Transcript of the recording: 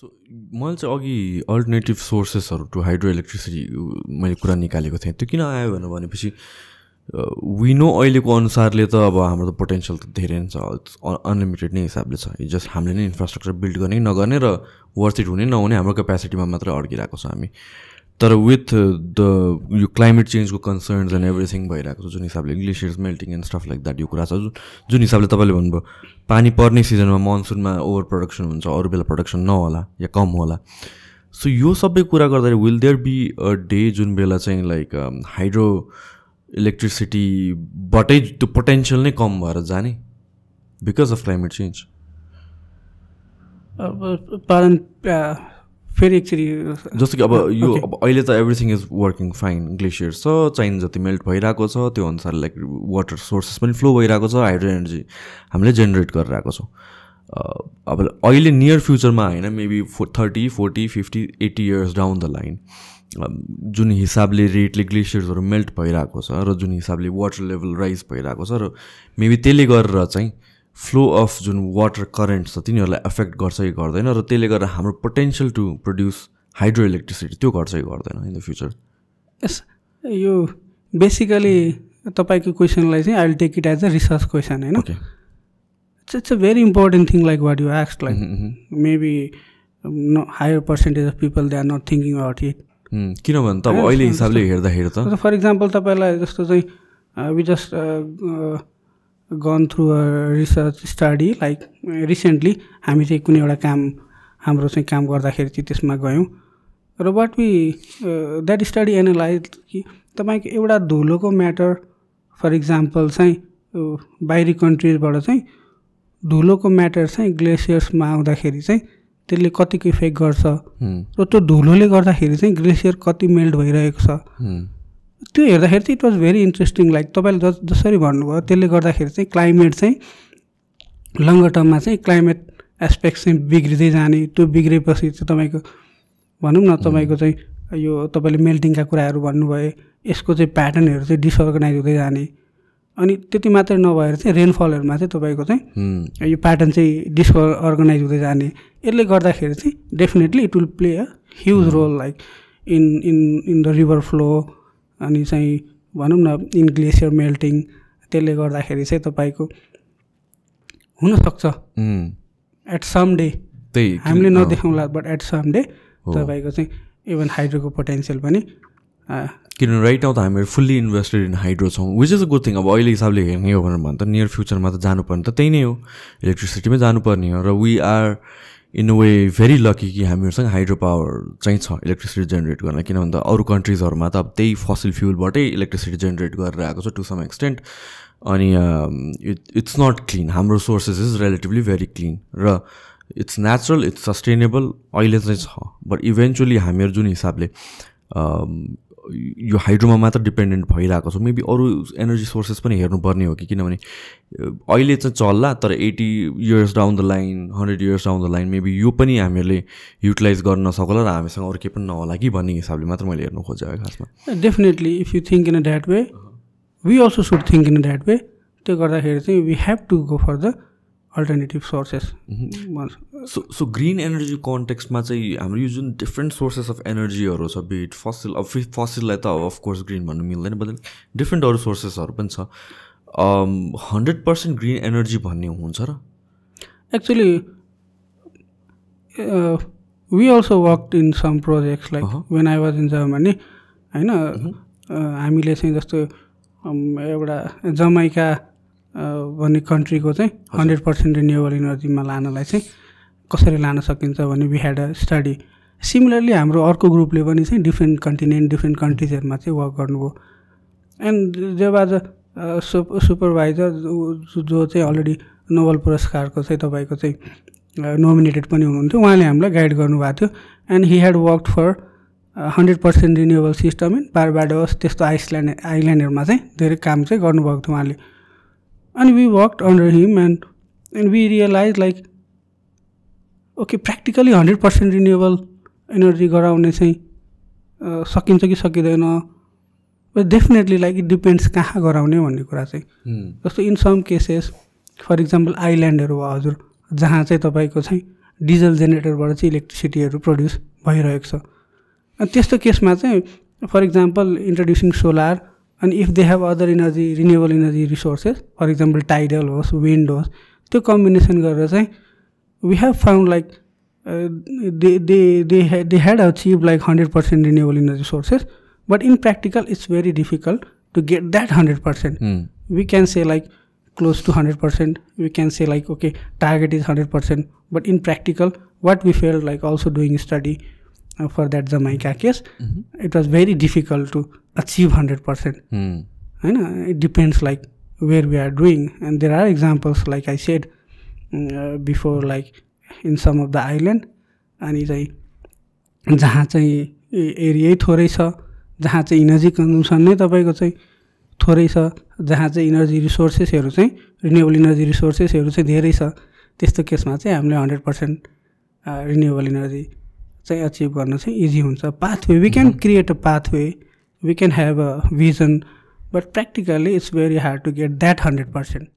So, मैले चाहिँ अघि अल्टरनेटिभ सोर्सेसहरु टु हाइड्रोइलेक्ट्रिसिटी मैले कुरा निकालेको थिएँ त्यो किन आयो भनेपछि वी नो अहिलेको अनुसारले त अब हाम्रो त पोटेन्शियल त धेरै नै छ अनलिमिटेड नै हिसाबले छ जस्ट हामीले नै इन्फ्रास्ट्रक्चर बिल्ड गर्ने नगर्ने र वर्थ इट हुने नहुने हाम्रो क्यापेसिटीमा मात्र अड्किरहेको छ हामी तर विथ द यो क्लाइमेट चेन्जको कन्सर्न्स एन्ड एभ्रिथिङ भइरहेको छ जुन हिसाबले glaciers melting and stuff like that यो कुरा छ जुन हिसाबले तपाईँले भन्नुभयो पानी पर्ने सिजनमा मनसुनमा ओभर प्रोडक्सन हुन्छ अरू बेला प्रोडक्सन नहोला या कम होला सो यो सबै कुरा गर्दाखेरि will there be a day जुन बेला चाहिँ लाइक हाइड्रो इलेक्ट्रिसिटीबाटै त्यो पोटेन्सियल नै कम भएर जाने बिकज अफ क्लाइमेट चेन्ज फेरि एक्चुअली जस्तो कि अब यो अब अहिले त everything is working fine glaciers छ चाइन जति मेल्ट भइरहेको छ त्यो अनुसार लाइक वाटर सोर्सेस पनि फ्लो भइरहेको छ हाइड्रो एनर्जी हामीले जेनेरेट गरिरहेको छौँ अब अहिले नियर फ्युचरमा होइन maybe 30, 40, 50, 80 years down the line जुन हिसाबले रेटले ग्लेसियर्सहरू मेल्ट भइरहेको छ र जुन हिसाबले वाटर लेभल राइज भइरहेको छ र मेबी त्यसले गरेर चाहिँ फ्लो अफ जुन वाटर करेन्ट्स छ तिनीहरूलाई एफेक्ट गर्छ कि गर्दैन र त्यसले गर्दा हाम्रो potential to produce hydro electricity त्यो गर्छ कि गर्दैन इन द फ्युचर यस यो बेसिकली तपाईको क्वेसनलाई चाहिँ I will take it as a research question हैन it's a very important thing like what you asked like maybe higher percentage of people they are not thinking about it किनभने त अब अहिले हिसाबले हेर्दाखेरि त फर इक्जाम्पल तपाईलाई जस्तो चाहिँ we just gone through a research study like recently हामी चाहिँ कुनै एउटा काम हाम्रो चाहिँ काम गर्दाखेरि चाहिँ त्यसमा गयौँ र what we that study analyse कि तपाईँको एउटा धुलोको म्याटर फर इक्जाम्पल चाहिँ बाहिरी कन्ट्रिजबाट चाहिँ धुलोको म्याटर चाहिँ ग्लेसियर्समा आउँदाखेरि चाहिँ त्यसले कतिको इफेक्ट गर्छ र त्यो धुलोले गर्दाखेरि चाहिँ ग्लेसियर कति मेल्ट भइरहेको छ त्यो हेर्दाखेरि चाहिँ it was very interesting like तपाईँले जसरी भन्नुभयो त्यसले गर्दाखेरि चाहिँ क्लाइमेट चाहिँ लङ्गर टर्ममा चाहिँ क्लाइमेट एस्पेक्ट चाहिँ बिग्रिँदै जाने त्यो बिग्रेपछि चाहिँ तपाईँको भनौँ न तपाईँको चाहिँ यो तपाईँले मेल्टिङका कुराहरू भन्नुभयो यसको चाहिँ प्याटर्नहरू चाहिँ डिसअर्गनाइज हुँदै जाने अनि त्यति मात्रै नभएर चाहिँ रेनफलहरूमा चाहिँ तपाईँको चाहिँ यो प्याटर्न चाहिँ डिसअर्गनाइज हुँदै जाने यसले गर्दाखेरि चाहिँ definitely it will play a huge role like in in in the river flow अनि चाहिँ भनौँ न इन ग्लेसियर मेल्टिङ त्यसले गर्दाखेरि चाहिँ तपाईँको हुनसक्छ एट सम डे हामीले नदेखाउँला बट एट सम डे तपाईँको चाहिँ इभन हाइड्रोको पोटेन्सियल पनि किनभने राइट नाउ त हामीहरू फुल्ली इन्भेस्टेड इन हाइड्रो छौँ which is a good thing अब अहिले हिसाबले हेर्ने हो भनेर भन्दा नियर फ्युचरमा त जानुपर्ने त त्यही नै हो इलेक्ट्रिसिटीमै जानुपर्ने हो र we are in way very lucky कि हामीहरूसँग हाइड्रो पावर चाहिँ छ इलेक्ट्रिसिटी जेनेरेट गर्न किनभने त अरू कन्ट्रिजहरूमा त अब त्यही फसिल फ्युलबाटै इलेक्ट्रिसिटी जेनेरेट गरेर आएको छ टु सम एक्सटेन्ट अनि इट्स नट क्लिन हाम्रो sources is relatively very clean र इट्स नेचुरल इट्स सस्टेनेबल अहिले चाहिँ छ बट इभेन्चुली हामीहरू जुन हिसाबले यो हाइड्रोमा मात्र डिपेन्डेन्ट भइरहेको छ मेबी अरू एनर्जी सोर्सेस पनि हेर्नुपर्ने हो कि किनभने अहिले चाहिँ चल्ला तर 80 years down the line 100 years down the line maybe यो पनि हामीहरूले युटिलाइज गर्न नसकला र हामीसँग अरू केही पनि नहोला कि भन्ने हिसाबले मात्र मैले हेर्नु खोजेको खासमा definitely if you think in a that way we also should think in a that way त्यो गर्दाखेरि चाहिँ we have to go for the alternative sources so green energy कन्टेक्स्टमा चाहिँ हाम्रो यो जुन डिफ्रेन्ट सोर्सेस अफ एनर्जीहरू छ बिट फसिल अब फसिललाई त अफकोर्स ग्रिन भन्नु मिल्दैन बदल डिफ्रेन्ट अरू सोर्सेसहरू पनि छ 100% ग्रिन एनर्जी भन्ने हुन्छ र actually we also worked in some projects like when I was in Germany होइन हामीले चाहिँ जस्तो एउटा जमाइका भन्ने कन्ट्रीको चाहिँ 100% रिन्युएबल इनर्जीमा लानलाई चाहिँ कसरी लान सकिन्छ भने we had a study similarly हाम्रो अर्को ग्रुपले पनि चाहिँ डिफ्रेन्ट कन्टिनेन्ट डिफ्रेन्ट कन्ट्रिजहरूमा चाहिँ वर्क गर्नुभयो एन्ड जे वाज अ सुपरभाइजर जो चाहिँ अलरेडी नोबेल पुरस्कारको चाहिँ तपाईँको चाहिँ नोमिनेटेड पनि हुनुहुन्थ्यो उहाँले हामीलाई गाइड गर्नुभएको थियो and he had worked for 100% renewable system in Barbados त्यस्तो आइल्यान्डहरूमा चाहिँ धेरै काम चाहिँ गर्नुभएको थियो उहाँले and we worked under him and we realized like okay practically 100% renewable energy गराउने चाहिँ सकिन्छ कि सकिदैन but definitely like it depends कहाँ गराउने भन्ने कुरा चाहिँ जस्तो in some cases for example आइल्यान्डहरू हजुर जहाँ चाहिँ तपाईँको चाहिँ diesel generator बाट चाहिँ electricity हरु produce भइरहेको छ अनि त्यस्तो केसमा चाहिँ for example introducing solar and if they have other energy renewable energy resources for example tidal or wind or त्यो combination गरेर चाहिँ we have found like they had achieved like 100% renewable energy sources but in practical it's very difficult to get that 100%. We can say like close to 100%, we can say like okay target is 100%, but in practical what we felt like also doing study for that Jamaica case, it was very difficult to achieve 100%. It depends like where we are doing, and there are examples like I said before, like in some of the island, and it's a जहाँ चाहिँ area थोरै छ जहाँ चाहिँ energy consumption नै तपाईको चाहिँ थोरै छ जहाँ चाहिँ energy resources हरु चाहिँ renewable energy resources हरु चाहिँ धेरै छ त्यस्तो केसमा चाहिँ हामीले 100% renewable energy चाहिँ achieve गर्न चाहिँ easy हुन्छ pathway we can create a pathway, we can have a vision, but practically it's very hard to get that 100%.